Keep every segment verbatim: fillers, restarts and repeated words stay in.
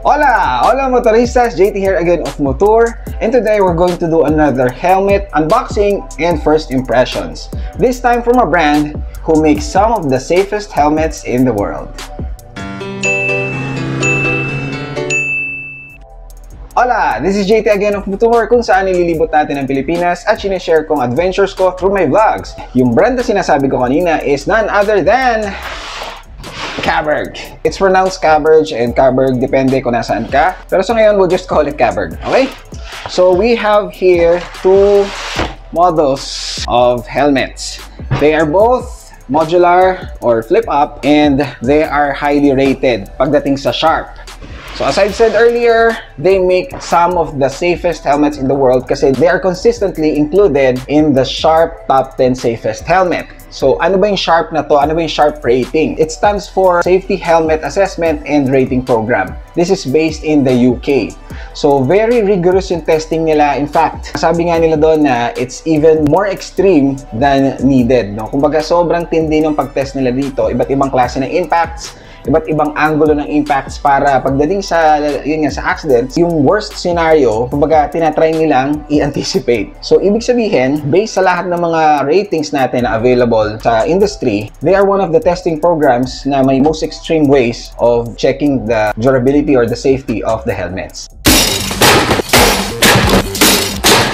Hola! Hola motoristas! J T here again of MOTOUR, and today we're going to do another helmet unboxing and first impressions, this time from a brand who makes some of the safest helmets in the world. Hola! This is J T again of MOTOUR, kung saan nililibot natin ang Pilipinas at sinishare kong adventures ko through my vlogs. Yung brand na sinasabi ko kanina is none other than Caberg. It's pronounced Caberg and Caberg depende kung nasaan ka. Pero so ngayon, we'll just call it Caberg. Okay? So we have here two models of helmets. They are both modular or flip-up and they are highly rated pagdating sa SHARP. So as I said earlier, they make some of the safest helmets in the world kasi they are consistently included in the SHARP Top ten Safest Helmet. So ano ba yung SHARP na to? Ano ba yung SHARP rating? It stands for Safety Helmet Assessment and Rating Program. This is based in the U K. So very rigorous yung testing nila. In fact, sabi nga nila doon na it's even more extreme than needed. No? Kumbaga sobrang tindi ng pagtest nila dito. Iba't ibang klase ng impacts, iba't ibang angulo ng impacts para pagdating sa, yun nga, sa accidents, yung worst scenario, kumbaga tinatry nilang i-anticipate. So, ibig sabihin, based sa lahat ng mga ratings natin na available sa industry, they are one of the testing programs na may most extreme ways of checking the durability or the safety of the helmets.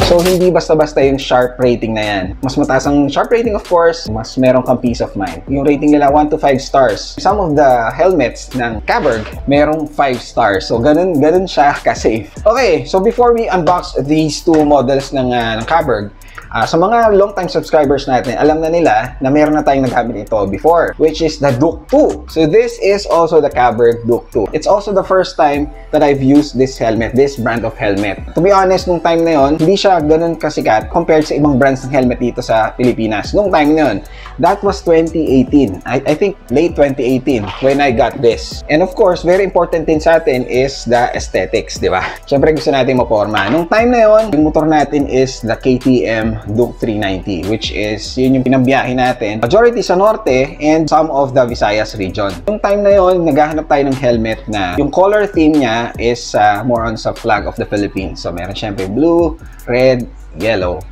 So, hindi basta-basta yung SHARP rating na yan. Mas mataas ang SHARP rating, of course, mas meron kang peace of mind. Yung rating nila, one to five stars. Some of the helmets ng Caberg, merong five stars. So, ganun, ganun siya ka-safe. Okay, so before we unbox these two models ng, uh, ng Caberg, Uh, sa mga long-time subscribers natin, alam na nila na meron na tayong nagamit ito before, which is the Duke two. So this is also the Caberg Duke two. It's also the first time that I've used this helmet, this brand of helmet. To be honest, nung time na yon, hindi siya ganun kasikat compared sa ibang brands ng helmet dito sa Pilipinas. Nung time na yon, that was twenty eighteen. I, I think late twenty eighteen when I got this. And of course, very important din sa atin is the aesthetics, di ba? Siyempre gusto natin maporma. Nung time na yon, yung motor natin is the K T M Duke three ninety, which is yun yung pinambiyahin natin, majority sa norte and some of the Visayas region. Yung time na yun, naghahanap tayo ng helmet na yung color theme niya is uh, more on sa flag of the Philippines. So meron syempre blue, red, yellow,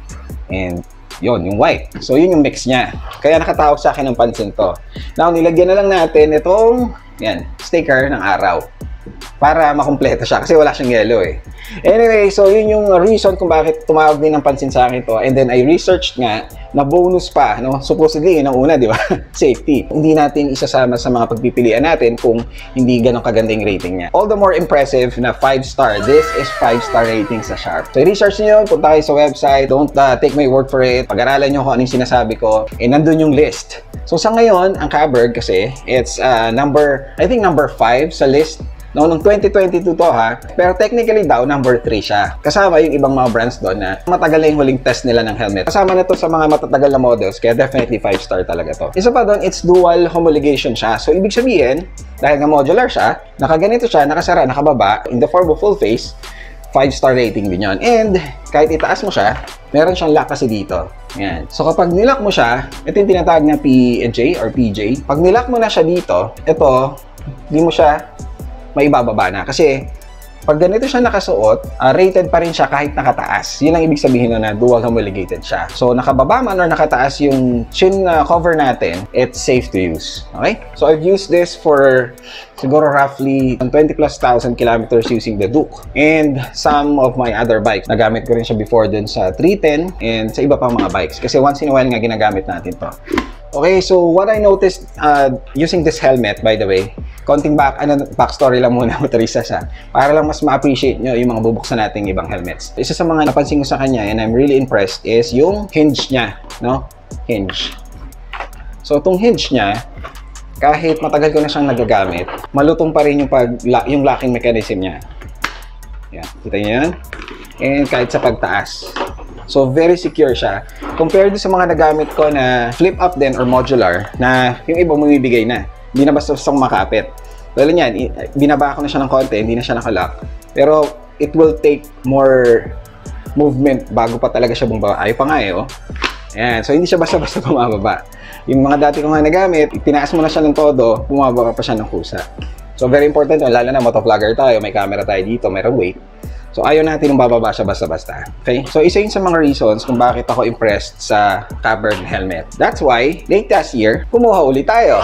and yun, yung white. So yun yung mix niya. Kaya nakatawag sa akin ng pansin to. Now, nilagyan na lang natin itong yan, sticker ng araw para makumpleto siya kasi wala siyang yellow eh. Anyway, so yun yung reason kung bakit tumawag din ng pansin sa akin to. And then I researched nga na bonus pa, no? Supposedly yun ang una, di ba? Safety. Hindi natin isasama sa mga pagpipilian natin kung hindi ganun kagandang rating niya. All the more impressive na five star. This is five star rating sa SHARP. So research niyo, punta kayo sa website. Don't uh, take my word for it. Pag-aralan niyo kung anong sinasabi ko. Eh, nandun yung list. So sa ngayon, ang Caberg kasi, it's uh, number, I think number five sa list. No, noong twenty twenty-two to ha, pero technically daw number three siya. Kasama yung ibang mga brands doon na matagal na yung huling test nila ng helmet. Kasama na to sa mga matatagal na models, kaya definitely five star talaga to. Isa pa doon, it's dual homologation siya. So ibig sabihin, dahil nga modular siya, nakaganito siya, nakasara, nakababa, in the form of full face, five star rating din yun. And kahit itaas mo siya, meron siyang lock kasi dito. Yan. So kapag nilock mo siya, ito yung tinatawag na P J or P J. Pag nilock mo na siya dito, ito, hindi mo siya may bababa na. Kasi, pag ganito siya nakasuot, uh, rated pa rin siya kahit nakataas. Yun ang ibig sabihin na dual homologated siya. So, nakababa man or nakataas yung chin uh, cover natin, it's safe to use. Okay? So, I've used this for siguro roughly twenty plus thousand kilometers using the Duke. And some of my other bikes. Nagamit ko rin siya before dun sa three ten and sa iba pang mga bikes. Kasi once in a while nga ginagamit natin to. Okay, so what I noticed uh, using this helmet, by the way, konting back, ano, backstory lang muna, motorista siya, para lang mas ma-appreciate nyo yung mga bubuksan nating ibang helmets. Isa sa mga napansin ko sa kanya, and I'm really impressed, is yung hinge niya, no? Hinge. So, itong hinge niya, kahit matagal ko na siyang nagagamit, malutong pa rin yung, pag, yung locking mechanism niya. Yan, kita nyo yan? And kahit sa pagtaas. So, very secure siya. Compared sa mga nagamit ko na flip-up din or modular, na yung iba bumibigay na. Hindi na basta basta makapit. Well, yan, binaba ko na siya ng konti, hindi na siya nakalock. Pero, it will take more movement bago pa talaga siya bumaba. Ayaw pa nga eh, oh. Ayan. So, hindi siya basta-basta bumababa. Yung mga dati ko nga nagamit, tinaas mo na siya ng todo, bumababa pa siya ng kusa. So very important yun, lalo na motovlogger tayo, may camera tayo dito, mayroong weight. So ayaw natin yung bababa siya basta-basta. Okay? So isa yun sa mga reasons kung bakit ako impressed sa Caberg helmet. That's why, late last year, kumuha ulit tayo.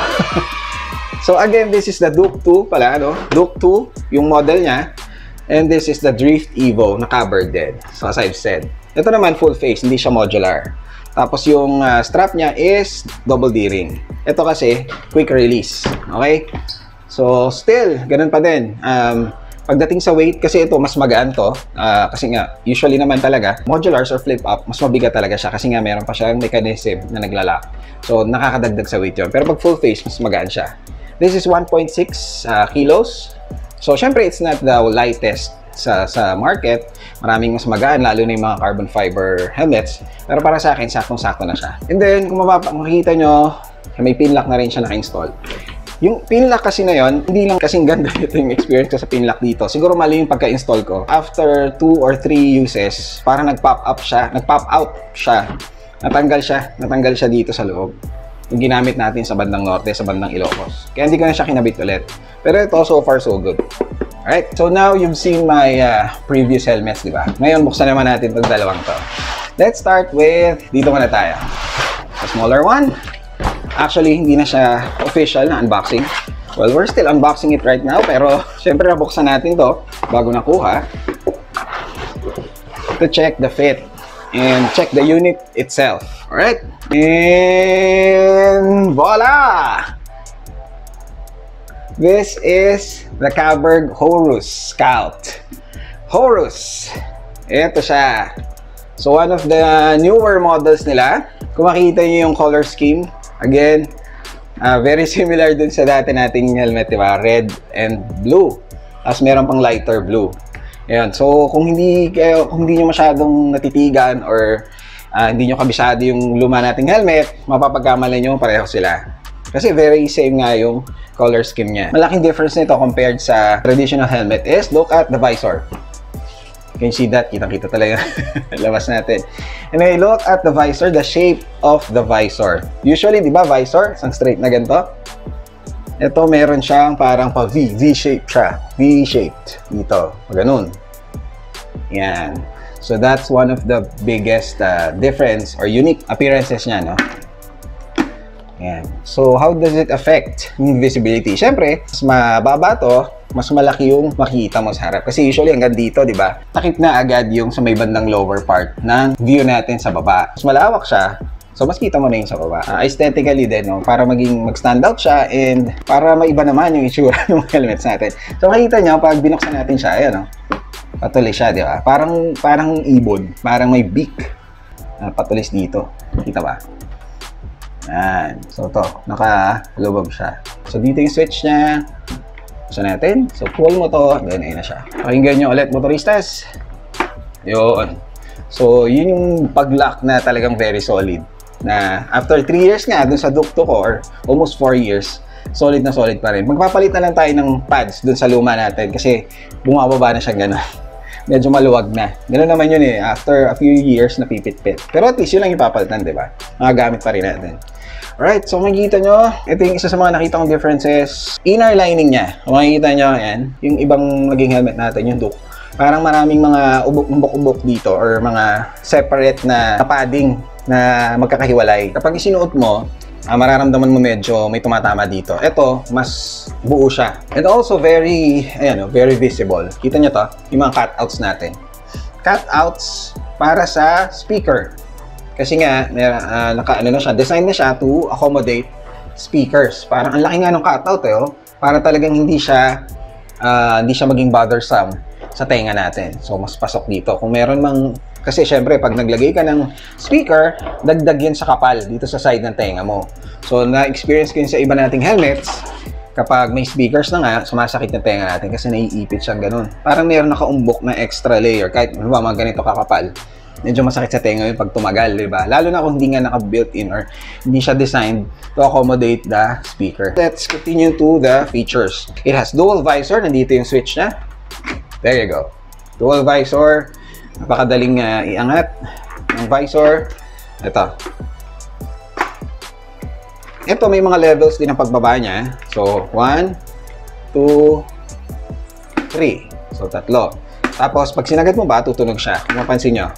So again, this is the Duke two pala, no? Duke two, yung model niya. And this is the Drift Evo na Caberg din. So as I've said, ito naman full face, hindi siya modular. Tapos yung uh, strap niya is double D-ring. Ito kasi, quick release. Okay? So still, ganun pa din. Um, Pagdating sa weight, kasi ito, mas magaan to. Uh, kasi nga, usually naman talaga, modulars or flip-up, mas mabigat talaga siya. Kasi nga, meron pa siyang mechanism na naglalock. So, nakakadagdag sa weight yun. Pero pag full face, mas magaan siya. This is one point six uh, kilos. So, syempre, it's not the lightest sa, sa market. Maraming mas magaan, lalo na yung mga carbon fiber helmets. Pero para sa akin, saktong-sakto na siya. And then, kung makikita nyo, may pinlock na rin siya naka-install. Yung pinlock kasi na yon, hindi lang kasing ganda nito yung experience ko sa pinlock dito. Siguro mali yung pagka-install ko. After two or three uses, parang nag-pop up siya, nag-pop out siya. Natanggal siya, natanggal siya dito sa loob. Yung ginamit natin sa bandang norte, sa bandang Ilocos. Kaya hindi ko na siya kinabit ulit. Pero ito, so far so good. Alright, so now you've seen my uh, previous helmets, di ba? Ngayon, buksan naman natin itong dalawang to. Let's start with, dito muna tayo. The smaller one. Actually, hindi na siya official na unboxing. Well, we're still unboxing it right now. Pero, syempre, nabuksan natin to bago nakuha to check the fit and check the unit itself. Alright? And voila! This is the Caberg Horus Scout. Horus. Ito siya. So, one of the newer models nila. Kung makikita nyo yung color scheme, again, uh, very similar dun sa dati nating helmet, diba? Red and blue. Tapos meron pang lighter blue. Ayan. So, kung hindi, kayo, kung hindi nyo masyadong natitigan or uh, hindi nyo kabisado yung luma nating helmet, mapapagkamalan nyo pareho sila. Kasi very same nga yung color scheme niya. Malaking difference nito compared sa traditional helmet is look at the visor. Can you see that? Kitang-kita talaga. Labas natin. And I look at the visor, the shape of the visor. Usually, di ba, visor, isang straight na ganito. Ito, meron siyang parang pa-V. V-shape siya. V-shaped. Dito. Ganun. Yan. So, that's one of the biggest uh, difference or unique appearances niya, no? Yan. So, how does it affect visibility? Siyempre, mas mababa to, mas malaki yung makikita mo sa harap. Kasi usually hanggang dito, di ba? Takip na agad yung sa may bandang lower part ng view natin sa baba. Mas malawak siya, so mas kita mo na yung sa baba. Uh, aesthetically din, no? Para maging mag-stand out siya and para maiba naman yung itsura ng helmets natin. So makikita nyo, pag binuksan natin siya, ayan, no? Patulis siya, di ba? Parang, parang ibon, parang may beak. Uh, patulis dito. Kita ba? Ayan. So to, nakalubog siya. So dito yung switch niya. So natin, so pull mo to, then ayun na siya. Pakinggan nyo ulit, motoristas. Yun. So yun yung pag-lock na talagang very solid. Na after three years nga, dun sa Duke two ko, almost four years, solid na solid pa rin. Magpapalit na lang tayo ng pads dun sa luma natin kasi bumababa na siya gano'n. Medyo maluwag na. Gano'n naman yun eh, after a few years na pipit-pit. Pero at least yun lang ipapalitan, di ba? Magagamit pa rin natin. Alright, so makikita nyo, ito yung isa sa mga nakita kong differences, inner lining niya. Kung makikita nyo, yan, yung ibang naging helmet natin, yung Duke, parang maraming mga ubok-ubok dito or mga separate na padding na magkakahiwalay. Kapag isinuot mo, uh, mararamdaman mo medyo may tumatama dito. Ito, mas buo siya. And also very, ayan, very visible. Kita nyo to, yung mga cutouts natin. Cutouts para sa speaker. Kasi nga, uh, naka, ano na siya, design na siya to accommodate speakers. Parang ang laki nga ng cutout eh, oh. Para talagang hindi siya, uh, hindi siya maging bothersome sa tenga natin. So, mas pasok dito. Kung meron mang, kasi syempre, pag naglagay ka ng speaker, dagdag yun sa kapal dito sa side ng tenga mo. So, na-experience ko yun sa iba nating helmets. Kapag may speakers na nga, sumasakit na tenga natin kasi naiipit siya ganun. Parang meron nakaumbok na extra layer, kahit mga ganito kakapal. Medyo masakit sa tenga yung pag tumagal, diba? Lalo na kung hindi nga naka-built-in or hindi siya designed to accommodate the speaker. Let's continue to the features. It has dual visor. Nandito yung switch na. There you go. Dual visor. Napakadaling uh, iangat. Ang visor. Ito. Ito, may mga levels din ang pagbaba niya. So, one, two, three. So, tatlo. Tapos, pag sinagat mo ba, tutunog siya. Kung mapansin nyo,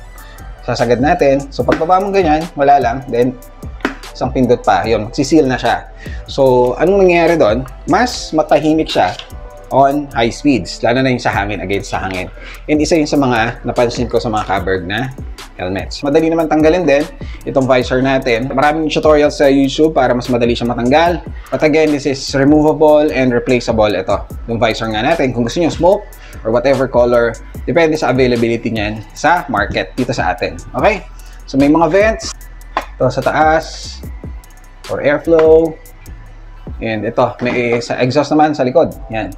sasagad natin. So, pag baba mo ganyan, wala lang. Then, isang pindot pa. Yun, magsiseal na siya. So, anong nangyayari doon? Mas matahimik siya on high speeds, lalo na yung sa hangin, against sa hangin. And isa yun sa mga napansin ko sa mga Caberg na helmets. Madali naman tanggalin din itong visor natin. Maraming tutorials sa YouTube para mas madali siya matanggal. But again, this is removable and replaceable. Ito, yung visor nga natin. Kung gusto nyo smoke or whatever color, depende sa availability niyan sa market dito sa atin. Okay? So may mga vents. Ito sa taas for airflow. And ito, may sa exhaust naman sa likod. Yan.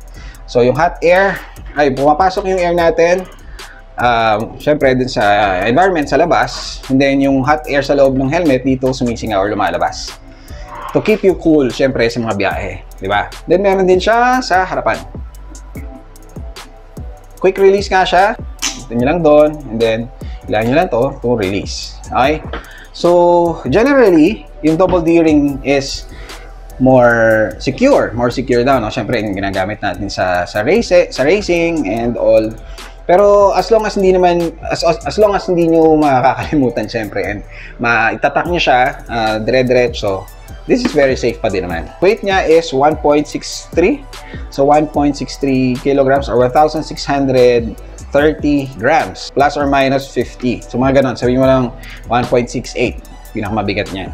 So, yung hot air, ay, pumapasok yung air natin. Um, Siyempre, dun sa environment, sa labas. And then, yung hot air sa loob ng helmet, dito sumisingaw or lumalabas. To keep you cool, siyempre, sa mga biyahe. Diba? Then, meron din siya sa harapan. Quick release nga siya. Ito nyo lang doon. And then, ilan nyo lang to to release. Okay? So, generally, yung double D-ring is more secure, more secure daw, no? Siyempre, yung ginagamit natin sa sa race, sa racing and all. Pero as long as hindi naman as as, as long as hindi niyo makakalimutan siyempre and maitatak niyo siya uh, dire-diretso. This is very safe pa din naman. Weight niya is one point six three. So one point six three kilograms or one thousand six hundred thirty grams plus or minus fifty. So mga ganun, sabihin mo lang one point six eight. Pinakamabigat niyan.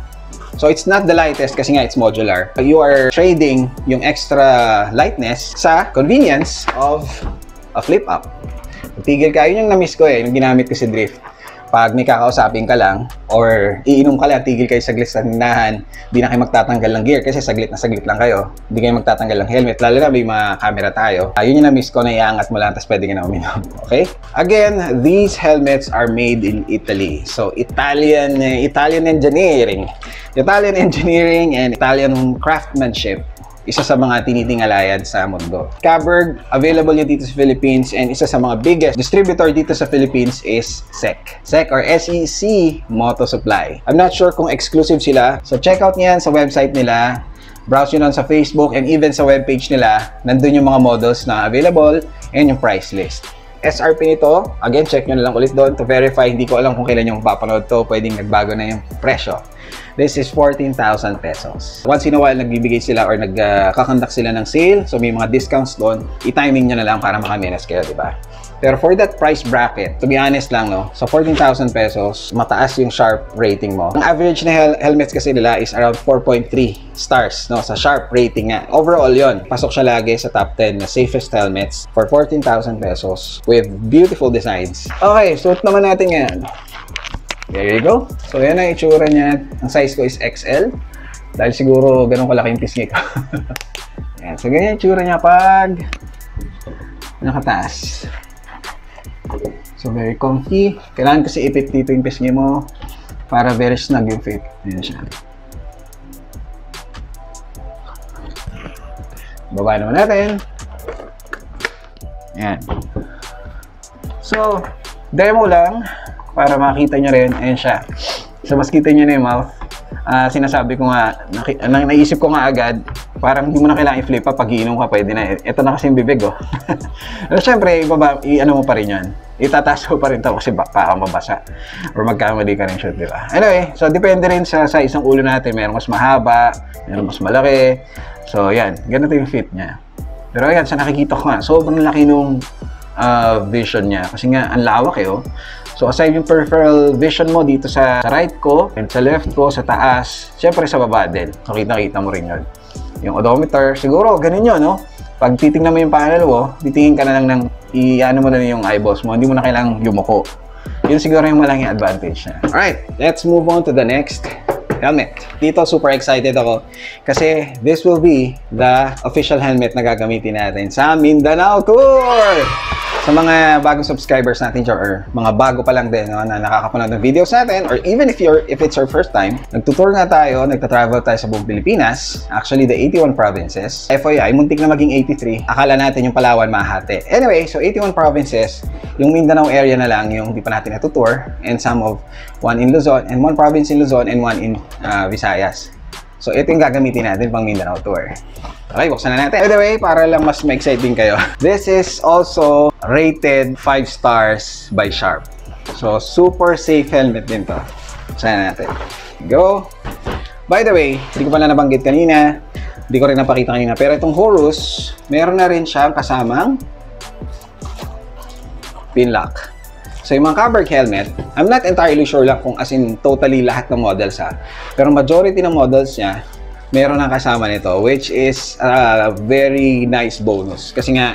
So, it's not the lightest kasi nga it's modular. You are trading yung extra lightness sa convenience of a flip-up. Tigil ka, yun yung na-miss ko eh, yung ginamit ko si Drift. Pag may kakausapin ka lang or iinom ka lang, tigil kayo saglit sa hinahan, di na kayo magtatanggal ng gear kasi saglit na saglit lang kayo. Hindi kayo magtatanggal ng helmet, lalo na may mga camera tayo. Ayun uh, yung na-miss ko, naiangat mo lang, tapos pwede ka na uminom. Okay? Again, these helmets are made in Italy. So, Italian, Italian engineering. Italian engineering and Italian craftsmanship, isa sa mga tinitingalayan sa mundo. Caberg, available niya dito sa Philippines, and isa sa mga biggest distributor dito sa Philippines is S E C. S E C or S E C Moto Supply. I'm not sure kung exclusive sila. So check out niyan sa website nila. Browse nyo sa Facebook and even sa webpage nila. Nandun yung mga models na available and yung price list. S R P nito, again, check nyo na lang ulit doon to verify. Hindi ko alam kung kailan yung papanood to. Pwedeng nagbago na yung presyo. This is fourteen thousand pesos. Once in a while, nagbibigay sila or nagkakandak uh, sila ng sale. So, may mga discounts doon. I-timing nyo na lang para makamenes kayo, di ba? Pero for that price bracket, to be honest lang, no? So, fourteen thousand pesos, mataas yung SHARP rating mo. Ang average na hel helmets kasi nila is around four point three stars, no? Sa SHARP rating nga. Overall yon, pasok siya lagi sa top ten na safest helmets for fourteen thousand pesos with beautiful designs. Okay, suot naman natin yan. There you go. So, yan ang itsura niya. Ang size ko is X L. Dahil siguro ganun kalaki yung pisngi ko. Ayan. So, ganyan yung itsura niya pag nakataas. So, very comfy. Kailangan kasi ipit dito yung pisngi mo para very snug yung fit. Ayan siya. Baba naman natin. Ayan. So, demo lang. Para makita nyo rin, ayan siya. So, mas kita nyo na yung mouth. Uh, sinasabi ko nga, na, naisip ko nga agad, parang hindi mo na kailangan i-flip pa, pag-iinom ka, pwede na. Ito na kasi yung bibig, oh. Pero syempre, ibaba, i-ano mo pa rin yun. Itataso pa rin ito kasi baka mabasa. Or magkamali ka rin shoot, di ba? Anyway, so depende rin sa size ng ulo natin. Meron mas mahaba, meron mas malaki. So, yan. Ganito yung fit niya. Pero ayan, sa nakikita ko nga, sobrang laki nung uh, vision niya. Kasi nga, ang lawak eh, oh. So, aside yung peripheral vision mo dito sa, sa right ko, and sa left ko, sa taas, syempre sa baba din. Nakita-kita mo rin yun. Yung odometer, siguro, ganun yun, no? Pag titignan mo yung panel mo, titingin ka na lang ng, i-ano mo na yung eyeballs mo, hindi mo na kailangang yumuko. Yun siguro yung malang yung advantage niya. Alright, let's move on to the next helmet. Dito, super excited ako kasi this will be the official helmet na gagamitin natin sa Mindanao Tour! Sa mga bagong subscribers natin dyan, or mga bago pa lang din, no, na nakakapanood ng videos natin, or even if you're if it's your first time, nagtutour nga tayo, nagtatravel tayo sa buong Pilipinas, actually the eighty-one provinces. F Y I, muntik na maging eighty-three, akala natin yung Palawan mahati. Anyway, so eighty-one provinces, yung Mindanao area na lang yung di pa natin natutour, and some of one in Luzon, and one province in Luzon, and one in uh, Visayas. So, ito yung gagamitin natin pang Mindanao Tour. Okay, buksan na natin. By the way, para lang mas ma-exciting kayo, this is also rated five stars by SHARP. So, super safe helmet din to. Buksan na natin. Go! By the way, hindi ko pala nabanggit kanina, hindi ko rin napakita kanina, pero itong Horus, meron na rin siyang kasamang pin lock. So, yung mga Caberg helmet, I'm not entirely sure lang kung as in totally lahat ng models ha. Pero majority ng models niya, meron ang kasama nito, which is a very nice bonus. Kasi nga,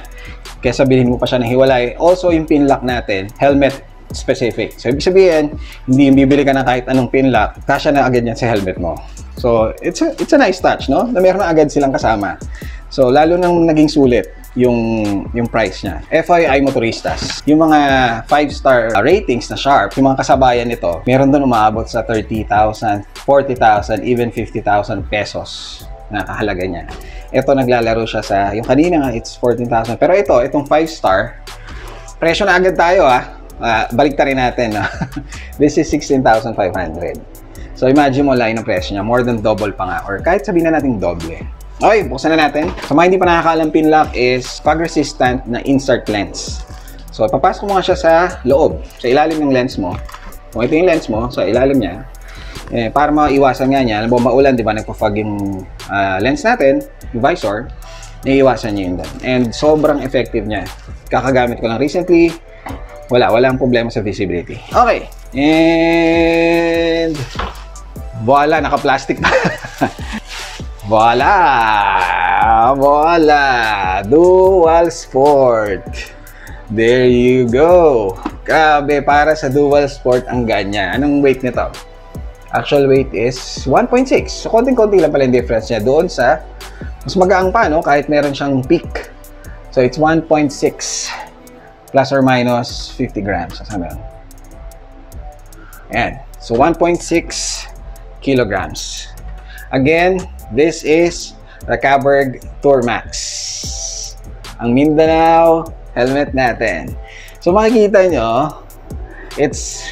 kesa bilhin mo pa siya na hiwalay, also yung pin lock natin, helmet specific. So, ibig sabihin, hindi yung bibili ka na kahit anong pin lock, kasya na agad yan sa helmet mo. So, it's a, it's a nice touch, no? Na meron na agad silang kasama. So, lalo nang naging sulit yung yung price niya. F Y I motoristas, yung mga five star ratings na SHARP, yung mga kasabayan nito, meron doon umaabot sa thirty thousand, forty thousand, even fifty thousand pesos na kahalaga niya. Ito naglalaro siya sa, yung kanina nga, it's fourteen thousand. Pero ito, itong five star, presyo na agad tayo ah. Uh, baliktarin natin. No? This is sixteen thousand five hundred. So imagine mo line ng presyo niya, more than double pa nga, or kahit sabihin na natin double. Okay, buksan na natin. So, mga hindi pa nakakaalam, pinlock is fog-resistant na insert lens. So, papasok mo nga siya sa loob, sa ilalim ng lens mo. Kung ito yung lens mo, sa ilalim niya, eh, para maiwasan nga niya, alam mo, maulan, di ba, nagpo-fog yung uh, lens natin, yung visor, naiiwasan niya yun doon. And sobrang effective niya. Kakagamit ko lang recently, wala, walang problema sa visibility. Okay, and voila, naka-plastic pa. Voila! Voila! Dual Sport! There you go! Grabe, para sa Dual Sport ang ganyan. Anong weight nito? Actual weight is one point six. So, konting-konti lang pala yung difference niya doon sa mas magaang pa, no? Kahit meron siyang peak. So, it's one point six plus or minus fifty grams. Kasama yun. Ayan. So, one point six kilograms. Again, this is the Caberg Tourmax, ang Mindanao helmet natin. So makikita nyo, it's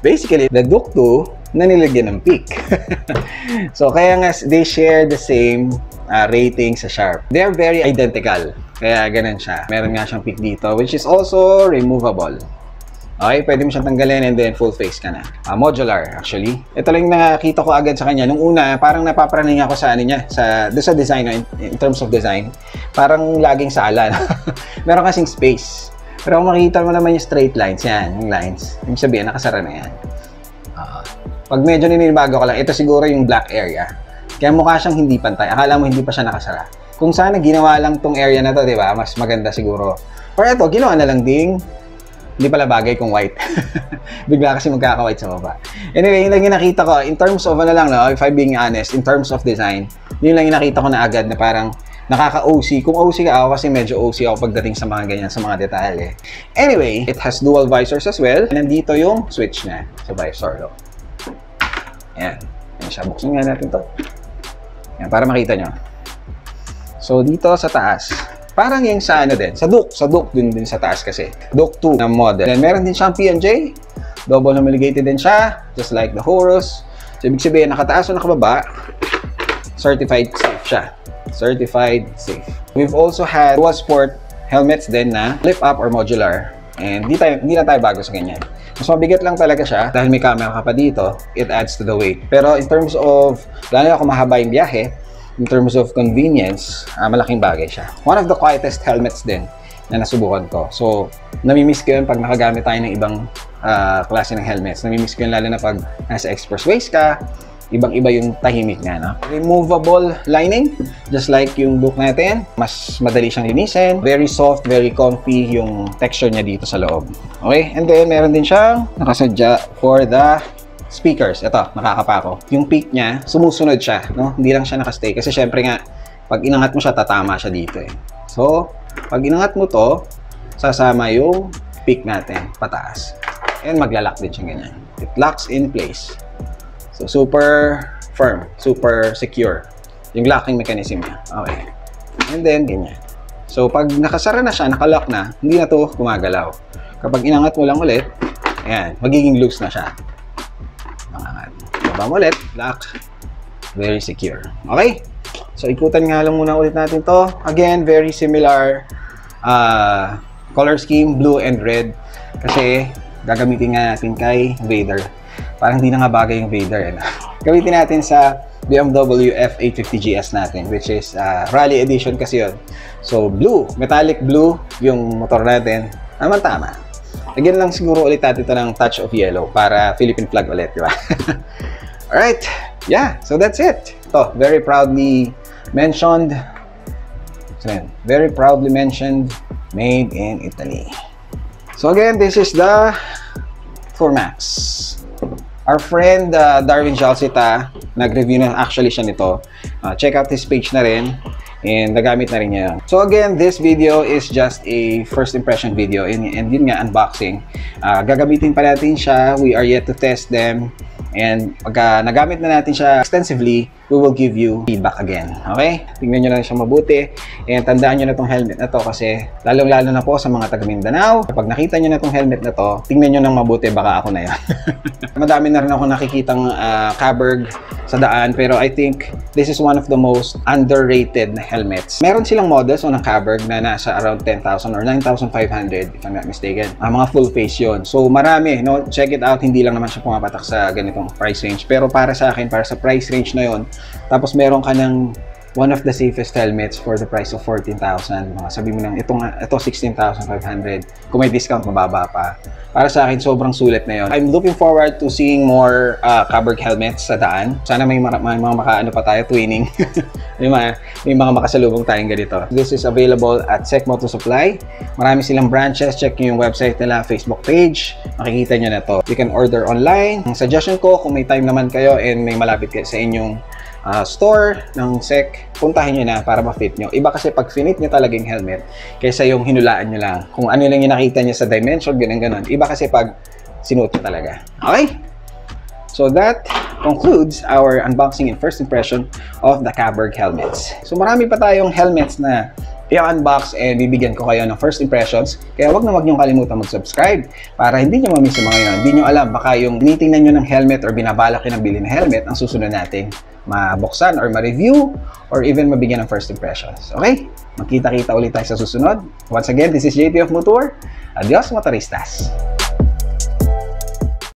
basically the Duke two na nilagyan ng peak. So kaya nga they share the same uh, rating sa SHARP. They're very identical, kaya ganun siya. Meron nga siyang peak dito, which is also removable. Okay, pwede mo siyang tanggalin and then full face ka na. Uh, modular actually. Ito lang nakita ko agad sa kanya. Nung una, parang napapraning ako sa ano niya, sa, sa design, in, in terms of design. Parang laging sala. Meron kasing space. Pero kung makikita mo naman yung straight lines, yan, yung lines. Ibig sabihin, nakasara na yan. Uh, pag medyo ninibago ka lang, ito siguro yung black area. Kaya mukha siyang hindi pantay. Akala mo hindi pa siya nakasara. Kung sana ginawa lang tong area na to, di ba? Mas maganda siguro. Pero ito, ginawa na lang ding hindi pala bagay kung white. Bigla kasi magkaka-white sa baba. Anyway, yun lang yung nakita ko. In terms of ano lang, no? If I'm being honest, in terms of design, yun lang yung nakita ko na agad na parang nakaka-O C. Kung O C ka ako, kasi medyo O C ako pagdating sa mga ganyan, sa mga detalye. Anyway, it has dual visors as well. Nandito yung switch na sa visor. No? Ayan. Ayan siya. Buksan nga natin to. Ayan, para makita nyo. So, dito sa taas, parang yung sa ano din, sa Duke, sa Duke dun din sa taas kasi. Duke two na model. Then meron din siyang P and J, double homologated din siya, just like the Horus. So ibig sabihin, nakataas o nakababa, certified safe siya. Certified safe. We've also had dual sport helmets din na flip up or modular. And di, tayo, di na tayo bago sa ganyan. Mas mabigat lang talaga siya, dahil may camera ka pa dito, it adds to the weight. Pero in terms of, lalo na kung mahaba yung biyahe, in terms of convenience, uh, malaking bagay siya. One of the quietest helmets din na nasubukan ko. So, namimiss ko yun pag nakagamit tayo ng ibang uh, klase ng helmets. Namimiss ko yun lalo na pag nasa expressways ka, ibang-iba yung tahimik nga, no? Removable lining, just like yung Duke natin. Mas madali siyang linisin. Very soft, very comfy yung texture niya dito sa loob. Okay? And then, meron din siyang nakasadya for the speakers. Ito, nakakapako. Yung peak niya, sumusunod siya, no? Hindi lang siya nakastay. Kasi syempre nga, pag inangat mo siya, tatama siya dito eh. So, pag inangat mo to, sasama yung peak natin, pataas. And maglalak din siya ganyan. It locks in place. So, super firm, super secure. Yung locking mechanism niya. Okay. And then, ganyan. So, pag nakasara na siya, nakalock na, hindi na to gumagalaw. Kapag inangat mo lang ulit, ayan, magiging loose na siya. Baba mo ulit, lock, Very secure. Okay? So, ikutan nga lang muna ulit natin to. Again, very similar uh, color scheme, blue and red. Kasi, gagamitin nga natin kay Vader. Parang hindi na nga bagay yung Vader. Eh. Gamitin natin sa B M W F eight fifty G S natin, which is uh, Rally Edition kasi yun. So, blue, metallic blue yung motor natin. Naman tama. Again lang siguro ulit natin ito ng touch of yellow para Philippine flag ulit, di ba? Alright. Yeah, so that's it. Ito, very proudly mentioned. Very proudly mentioned, made in Italy. So again, this is the Tourmax. Our friend uh, Darwin Jalsita, nag-review na actually siya nito. Uh, check out his page na rin. And nagamit na rin niya yun. So again, this video is just a first impression video. And, and yun nga, unboxing. Uh, gagamitin pa natin siya. We are yet to test them. And pagka nagamit na natin siya extensively, we will give you feedback again. Okay? Tingnan nyo na siya mabuti. And tandaan nyo na itong helmet na to kasi lalong-lalo na po sa mga taga Mindanao. Kapag nakita nyo na itong helmet na to, tingnan nyo nang mabuti, baka ako na yan. Madami na rin ako nakikitang uh, Caberg sa daan. Pero I think this is one of the most underrated na helmets. Meron silang models o ng Caberg na nasa around ten thousand or nine thousand five hundred if I'm not mistaken. Ah, mga full face yon. So marami. No? Check it out. Hindi lang naman siya pumapatak sa ganitong price range, pero para sa akin, para sa price range na yon, tapos meron ka ng one of the safest helmets for the price of fourteen thousand. Sabi mo nang itong ito sixteen thousand five hundred, kung may discount mababa pa. Para sa akin, sobrang sulit na yon. I'm looking forward to seeing more uh, Caberg helmets sa daan. Sana may, may mga makaano pa tayo twinning. may, mga, may mga makasalubong tayong ganito. This is available at S E C Moto Supply. Marami silang branches. Check nyo yung website nila, Facebook page. Makikita nyo na to. You can order online. Ang suggestion ko, kung may time naman kayo and may malapit kayo sa inyong Uh, store ng S E C, puntahin nyo na para ma-fit nyo. Iba kasi pag finit nyo talaga yung helmet kaysa yung hinulaan nyo lang. Kung ano lang yung nakita nyo sa dimension, ganun ganun. Iba kasi pag sinuot nyo talaga. Okay? So that concludes our unboxing and first impression of the Caberg helmets. So marami pa tayong helmets na i-unbox and bibigyan ko kayo ng first impressions. Kaya wag na wag nyo kalimutan mag-subscribe para hindi nyo mamiss mga yun. Hindi nyo alam, baka yung tinitingnan nyo ng helmet or binabalak nyo ng bilhin ng helmet ang susunod natin mabuksan or ma-review or even mabigyan ng first impressions. Okay? Magkita-kita ulit tayo sa susunod. Once again, this is J T of MOTOUR. Adios, motoristas!